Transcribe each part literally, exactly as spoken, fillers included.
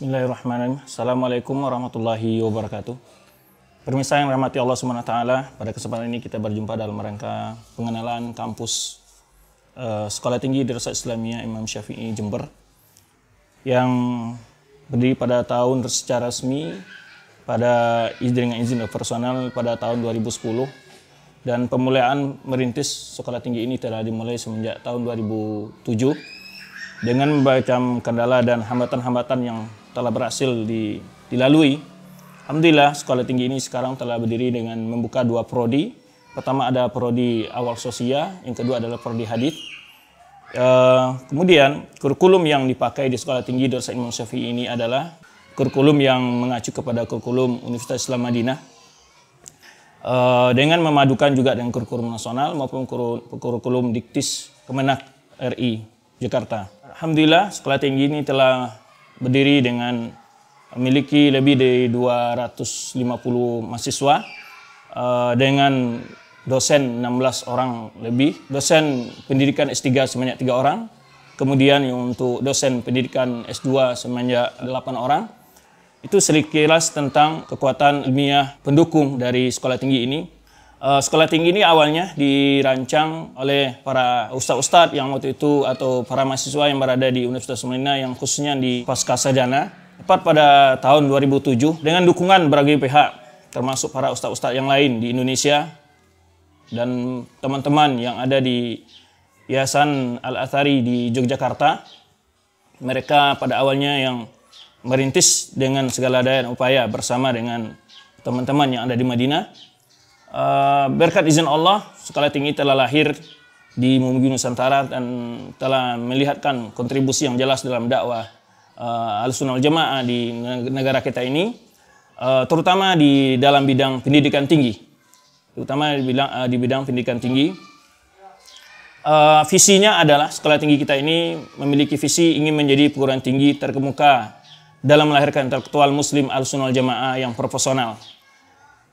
Bismillahirrahmanirrahim. Assalamualaikum warahmatullahi wabarakatuh. Pemirsa yang rahmati Allah subhanahu wa taala, pada kesempatan ini kita berjumpa dalam rangka pengenalan kampus uh, Sekolah Tinggi Darul Islamiah Imam Syafi'i Jember yang berdiri pada tahun secara resmi pada izin dengan izin personal pada tahun dua ribu sepuluh, dan pemuliaan merintis sekolah tinggi ini telah dimulai semenjak tahun dua ribu tujuh. Dengan berbagai kendala dan hambatan-hambatan yang telah berhasil dilalui, alhamdulillah sekolah tinggi ini sekarang telah berdiri dengan membuka dua prodi. Pertama ada prodi awal sosia, yang kedua adalah prodi hadits. E, kemudian kurikulum yang dipakai di sekolah tinggi Darul Islamiah Imam Syafi'i ini adalah kurikulum yang mengacu kepada kurikulum Universitas Islam Madinah, e, dengan memadukan juga dengan kurikulum nasional maupun kurikulum diktis Kemenak R I Jakarta. Alhamdulillah, sekolah tinggi ini telah berdiri dengan memiliki lebih dari dua ratus lima puluh mahasiswa dengan dosen enam belas orang lebih, dosen pendidikan S tiga sebanyak tiga orang, kemudian untuk dosen pendidikan S dua sebanyak delapan orang. Itu sekilas tentang kekuatan ilmiah pendukung dari sekolah tinggi ini. Sekolah tinggi ini awalnya dirancang oleh para ustadz-ustadz yang waktu itu atau para mahasiswa yang berada di Universitas Islam Madinah yang khususnya di Pascasarjana tepat pada tahun dua ribu tujuh dengan dukungan berbagai pihak termasuk para ustadz-ustadz yang lain di Indonesia dan teman-teman yang ada di Yayasan Al-Atsari di Yogyakarta. Mereka pada awalnya yang merintis dengan segala daya dan upaya bersama dengan teman-teman yang ada di Madinah. Uh, berkat izin Allah, sekolah tinggi telah lahir di bumi Nusantara dan telah melihatkan kontribusi yang jelas dalam dakwah uh, Ahlussunnah wal Jamaah di negara kita ini, uh, terutama di dalam bidang pendidikan tinggi, terutama di bidang, uh, di bidang pendidikan tinggi. Uh, visinya adalah sekolah tinggi kita ini memiliki visi ingin menjadi perguruan tinggi terkemuka dalam melahirkan intelektual Muslim Ahlussunnah wal Jamaah yang profesional.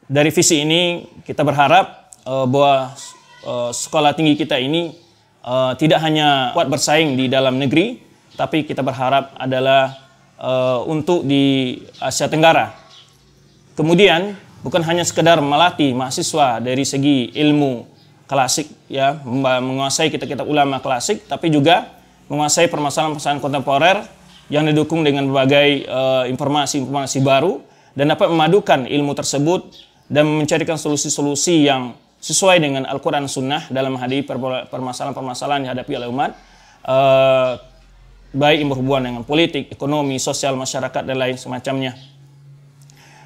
Dari visi ini kita berharap uh, bahwa uh, sekolah tinggi kita ini uh, tidak hanya kuat bersaing di dalam negeri, tapi kita berharap adalah uh, untuk di Asia Tenggara. Kemudian bukan hanya sekedar melatih mahasiswa dari segi ilmu klasik, ya, menguasai kitab-kitab ulama klasik, tapi juga menguasai permasalahan-permasalahan kontemporer yang didukung dengan berbagai informasi-informasi uh, baru dan dapat memadukan ilmu tersebut dan mencarikan solusi-solusi yang sesuai dengan Al-Quran Sunnah dalam menghadapi permasalahan-permasalahan yang dihadapi oleh umat, eh, baik yang berhubungan dengan politik, ekonomi, sosial, masyarakat, dan lain semacamnya.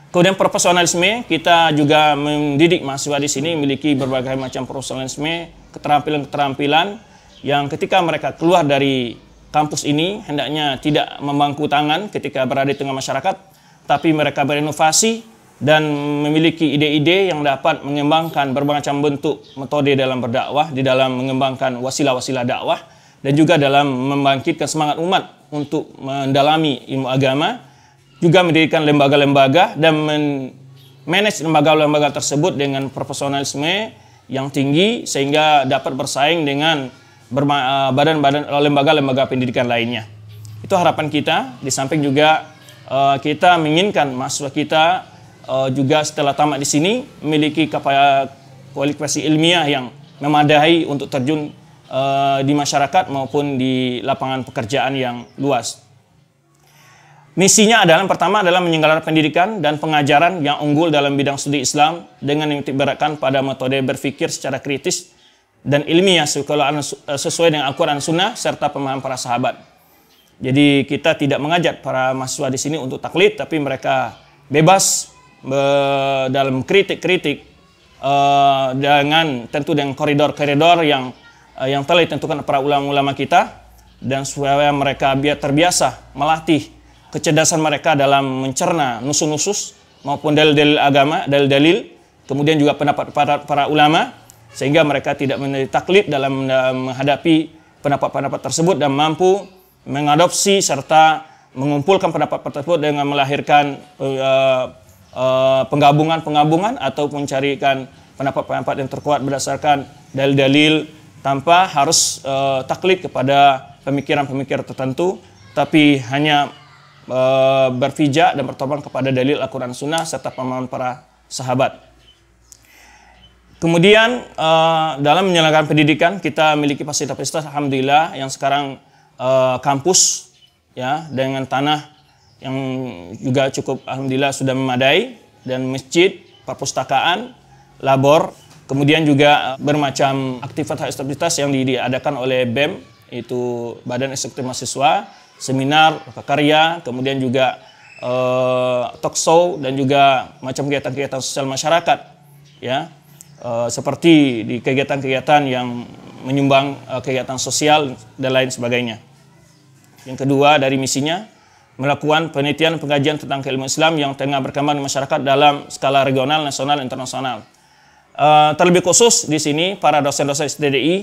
Kemudian profesionalisme, kita juga mendidik mahasiswa di sini memiliki berbagai macam profesionalisme, keterampilan-keterampilan yang ketika mereka keluar dari kampus ini, hendaknya tidak membangku tangan ketika berada di tengah masyarakat, tapi mereka berinovasi, dan memiliki ide-ide yang dapat mengembangkan berbagai macam bentuk metode dalam berdakwah, di dalam mengembangkan wasilah-wasilah dakwah, dan juga dalam membangkitkan semangat umat untuk mendalami ilmu agama, juga mendirikan lembaga-lembaga dan manage lembaga-lembaga tersebut dengan profesionalisme yang tinggi sehingga dapat bersaing dengan badan-badan lembaga-lembaga pendidikan lainnya. Itu harapan kita, di samping juga kita menginginkan mahasiswa kita Uh, juga setelah tamat di sini memiliki kualifikasi ilmiah yang memadai untuk terjun uh, di masyarakat maupun di lapangan pekerjaan yang luas. Misinya adalah pertama adalah menyelenggarakan pendidikan dan pengajaran yang unggul dalam bidang studi Islam dengan menitik beratkan pada metode berpikir secara kritis dan ilmiah sesuai dengan Al-Quran Sunnah serta pemahaman para sahabat. Jadi kita tidak mengajak para mahasiswa di sini untuk taklid, tapi mereka bebas dalam kritik-kritik uh, dengan tentu dengan koridor-koridor yang uh, yang telah ditentukan para ulama-ulama kita, dan supaya mereka biar terbiasa melatih kecerdasan mereka dalam mencerna nusus-nusus maupun dalil-dalil agama, dalil-dalil, kemudian juga pendapat para, para ulama, sehingga mereka tidak menjadi taklid dalam menghadapi pendapat-pendapat tersebut dan mampu mengadopsi serta mengumpulkan pendapat tersebut dengan melahirkan uh, penggabungan-penggabungan atau mencarikan pendapat-pendapat yang terkuat berdasarkan dalil-dalil tanpa harus uh, taklid kepada pemikiran-pemikiran tertentu, tapi hanya e, berfijak dan bertobat kepada dalil Al-Quran Sunnah serta pemahaman para sahabat. Kemudian e, dalam menyelenggarakan pendidikan kita memiliki fasilitas-fasilitas alhamdulillah yang sekarang e, kampus ya dengan tanah yang juga cukup alhamdulillah sudah memadai dan masjid, perpustakaan, labor, kemudian juga bermacam aktivitas-aktivitas yang diadakan oleh B E M, yaitu Badan Eksekutif Mahasiswa, seminar, karya, kemudian juga eh, talk show dan juga macam kegiatan-kegiatan sosial masyarakat, ya, eh, seperti di kegiatan-kegiatan yang menyumbang eh, kegiatan sosial dan lain sebagainya. Yang kedua dari misinya, melakukan penelitian pengkajian tentang keilmuan Islam yang tengah berkembang di masyarakat dalam skala regional, nasional, dan internasional. Uh, terlebih khusus di sini para dosen-dosen S T D I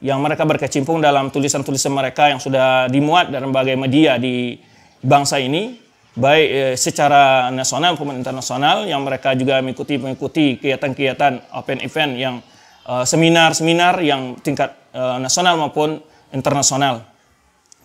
yang mereka berkecimpung dalam tulisan-tulisan mereka yang sudah dimuat dari berbagai media di bangsa ini, baik eh, secara nasional maupun internasional, yang mereka juga mengikuti mengikuti kegiatan-kegiatan open event yang seminar-seminar eh, yang tingkat eh, nasional maupun internasional.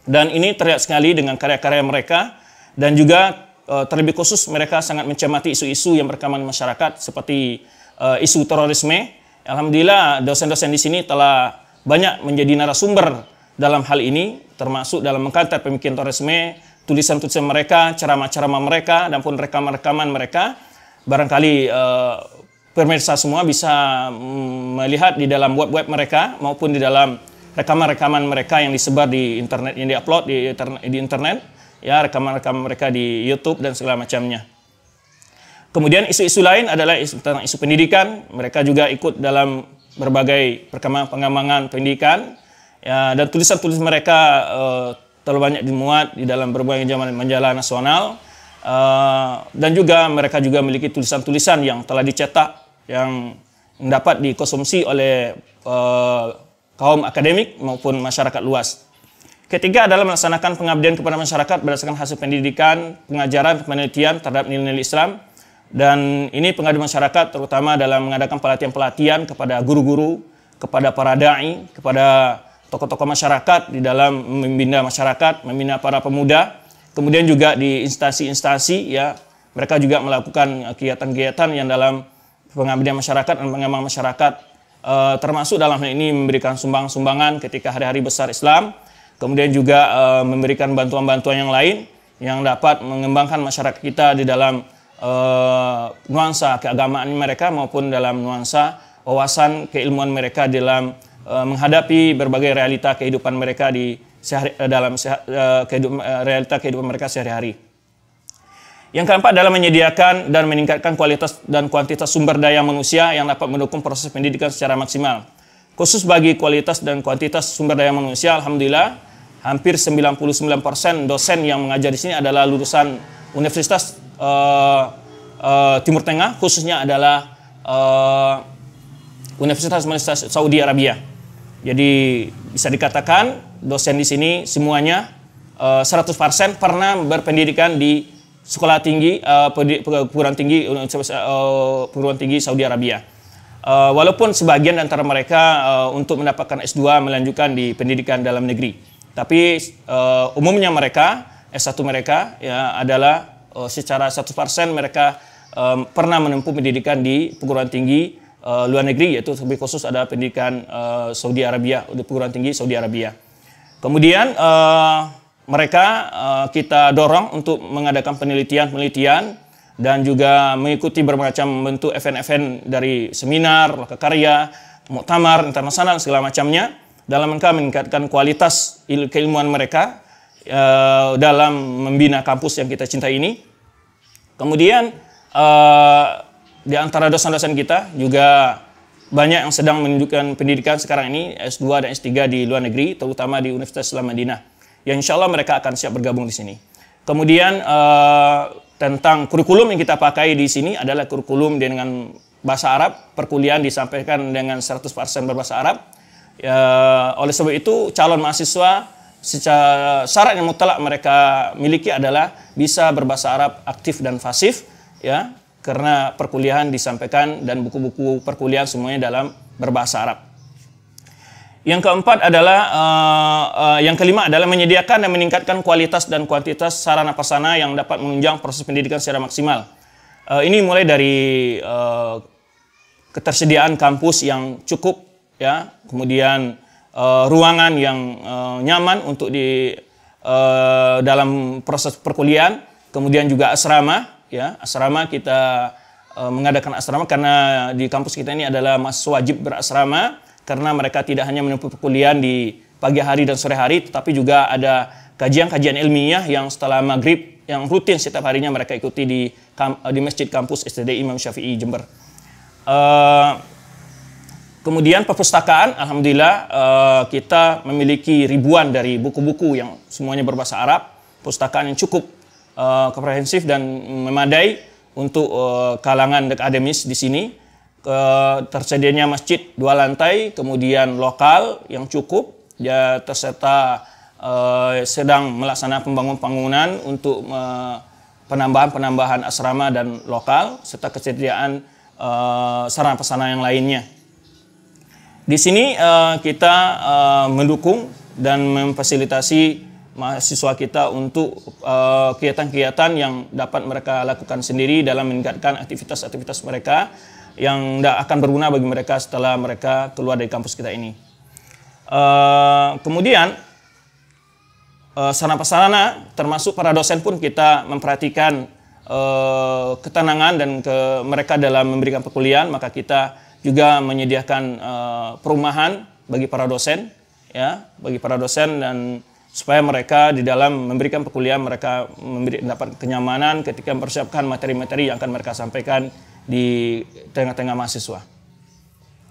Dan ini terlihat sekali dengan karya-karya mereka, dan juga eh, terlebih khusus mereka sangat mencermati isu-isu yang berkembang di masyarakat seperti Uh, isu terorisme. Alhamdulillah dosen-dosen di sini telah banyak menjadi narasumber dalam hal ini, termasuk dalam mengangkat pemikiran terorisme, tulisan-tulisan mereka, ceramah-ceramah mereka, dan pun rekaman-rekaman mereka. Barangkali uh, pemirsa semua bisa melihat di dalam web-web mereka maupun di dalam rekaman-rekaman mereka yang disebar di internet, yang diupload di internet, di internet ya, rekaman-rekaman mereka di YouTube dan segala macamnya. Kemudian isu-isu lain adalah isu, tentang isu pendidikan. Mereka juga ikut dalam berbagai pengembangan pendidikan ya, dan tulisan-tulis mereka uh, terlalu banyak dimuat di dalam berbagai majalah nasional, uh, dan juga mereka juga memiliki tulisan-tulisan yang telah dicetak yang dapat dikonsumsi oleh uh, kaum akademik maupun masyarakat luas. Ketiga adalah melaksanakan pengabdian kepada masyarakat berdasarkan hasil pendidikan, pengajaran, penelitian terhadap nilai-nilai Islam. Dan ini pengabdi masyarakat terutama dalam mengadakan pelatihan-pelatihan kepada guru-guru, kepada para da'i, kepada tokoh-tokoh masyarakat di dalam membina masyarakat, membina para pemuda. Kemudian juga di instansi-instansi ya, mereka juga melakukan kegiatan-kegiatan yang dalam pengabdian masyarakat dan pengembangan masyarakat, e, termasuk dalam hal ini memberikan sumbang-sumbangan ketika hari-hari besar Islam, kemudian juga e, memberikan bantuan-bantuan yang lain yang dapat mengembangkan masyarakat kita di dalam Uh, nuansa keagamaan mereka maupun dalam nuansa wawasan keilmuan mereka dalam uh, menghadapi berbagai realita kehidupan mereka di sehari, dalam uh, kehidup, uh, realita kehidupan mereka sehari-hari. Yang keempat adalah menyediakan dan meningkatkan kualitas dan kuantitas sumber daya manusia yang dapat mendukung proses pendidikan secara maksimal. Khusus bagi kualitas dan kuantitas sumber daya manusia, alhamdulillah hampir sembilan puluh sembilan persen dosen yang mengajar di sini adalah lulusan universitas Uh, uh, Timur Tengah, khususnya adalah uh, Universitas Saudi Arabia. Jadi bisa dikatakan dosen di sini semuanya uh, seratus persen pernah berpendidikan di sekolah tinggi, uh, perguruan tinggi uh, perguruan tinggi Saudi Arabia. Uh, walaupun sebagian antara mereka uh, untuk mendapatkan S dua melanjutkan di pendidikan dalam negeri, tapi uh, umumnya mereka S satu mereka ya adalah secara seratus persen mereka um, pernah menempuh pendidikan di perguruan tinggi uh, luar negeri, yaitu lebih khusus ada pendidikan uh, Saudi Arabia, di perguruan tinggi Saudi Arabia. Kemudian uh, mereka uh, kita dorong untuk mengadakan penelitian-penelitian dan juga mengikuti berbagai macam bentuk event-event dari seminar, karya, muktamar internasional segala macamnya dalam rangka meningkatkan kualitas il keilmuan mereka uh, dalam membina kampus yang kita cintai ini. Kemudian eh, di antara dosen-dosen kita juga banyak yang sedang menunjukkan pendidikan sekarang ini S dua dan S tiga di luar negeri, terutama di Universitas Islam Madinah, yang insya Allah mereka akan siap bergabung di sini. Kemudian eh, tentang kurikulum yang kita pakai di sini adalah kurikulum dengan bahasa Arab, perkuliahan disampaikan dengan seratus persen berbahasa Arab. Eh, oleh sebab itu calon mahasiswa secara syarat yang mutlak mereka miliki adalah bisa berbahasa Arab aktif dan pasif ya, karena perkuliahan disampaikan dan buku-buku perkuliahan semuanya dalam berbahasa Arab. Yang keempat adalah, uh, uh, yang kelima adalah menyediakan dan meningkatkan kualitas dan kuantitas sarana prasarana yang dapat menunjang proses pendidikan secara maksimal. Uh, ini mulai dari uh, ketersediaan kampus yang cukup, ya, kemudian uh, ruangan yang uh, nyaman untuk di uh, dalam proses perkuliahan, kemudian juga asrama, ya, asrama kita uh, mengadakan asrama karena di kampus kita ini adalah mahasiswa wajib berasrama. Karena mereka tidak hanya menempuh perkuliahan di pagi hari dan sore hari, tetapi juga ada kajian-kajian ilmiah yang setelah maghrib, yang rutin setiap harinya mereka ikuti di, di masjid kampus S T D I Imam Syafi'i Jember. Uh, kemudian perpustakaan, alhamdulillah uh, kita memiliki ribuan dari buku-buku yang semuanya berbahasa Arab, perpustakaan yang cukup uh, komprehensif dan memadai untuk uh, kalangan akademis di sini. Tersedianya masjid dua lantai, kemudian lokal yang cukup, ya, terserta eh, sedang melaksanakan pembangunan untuk penambahan-penambahan eh, asrama dan lokal, serta kesediaan eh, sarana prasarana yang lainnya. Di sini eh, kita eh, mendukung dan memfasilitasi mahasiswa kita untuk kegiatan-kegiatan eh, yang dapat mereka lakukan sendiri dalam meningkatkan aktivitas-aktivitas mereka yang akan berguna bagi mereka setelah mereka keluar dari kampus kita ini. Uh, kemudian, uh, sarana-prasarana termasuk para dosen pun kita memperhatikan uh, ketenangan dan ke mereka dalam memberikan perkuliahan, maka kita juga menyediakan uh, perumahan bagi para dosen, ya, bagi para dosen, dan supaya mereka di dalam memberikan perkuliahan mereka memberi, dapat kenyamanan ketika mempersiapkan materi-materi yang akan mereka sampaikan di tengah-tengah mahasiswa.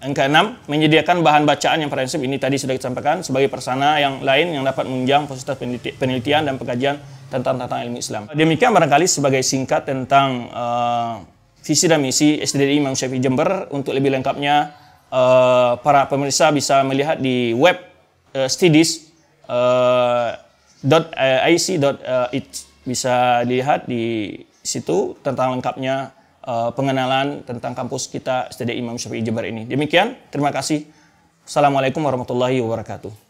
Yang keenam, menyediakan bahan bacaan yang prinsip ini tadi sudah kita sampaikan sebagai persana yang lain yang dapat menunjang proses penelitian dan pengkajian tentang tentang ilmu Islam. Demikian barangkali sebagai singkat tentang uh, visi dan misi S T D I Imam Syafi'i Jember. Untuk lebih lengkapnya, uh, para pemirsa bisa melihat di web uh, s t d i s dot a c dot i d. Bisa dilihat di situ tentang lengkapnya pengenalan tentang kampus kita S T D I Imam Syafi'i Jember ini. Demikian, terima kasih. Assalamualaikum warahmatullahi wabarakatuh.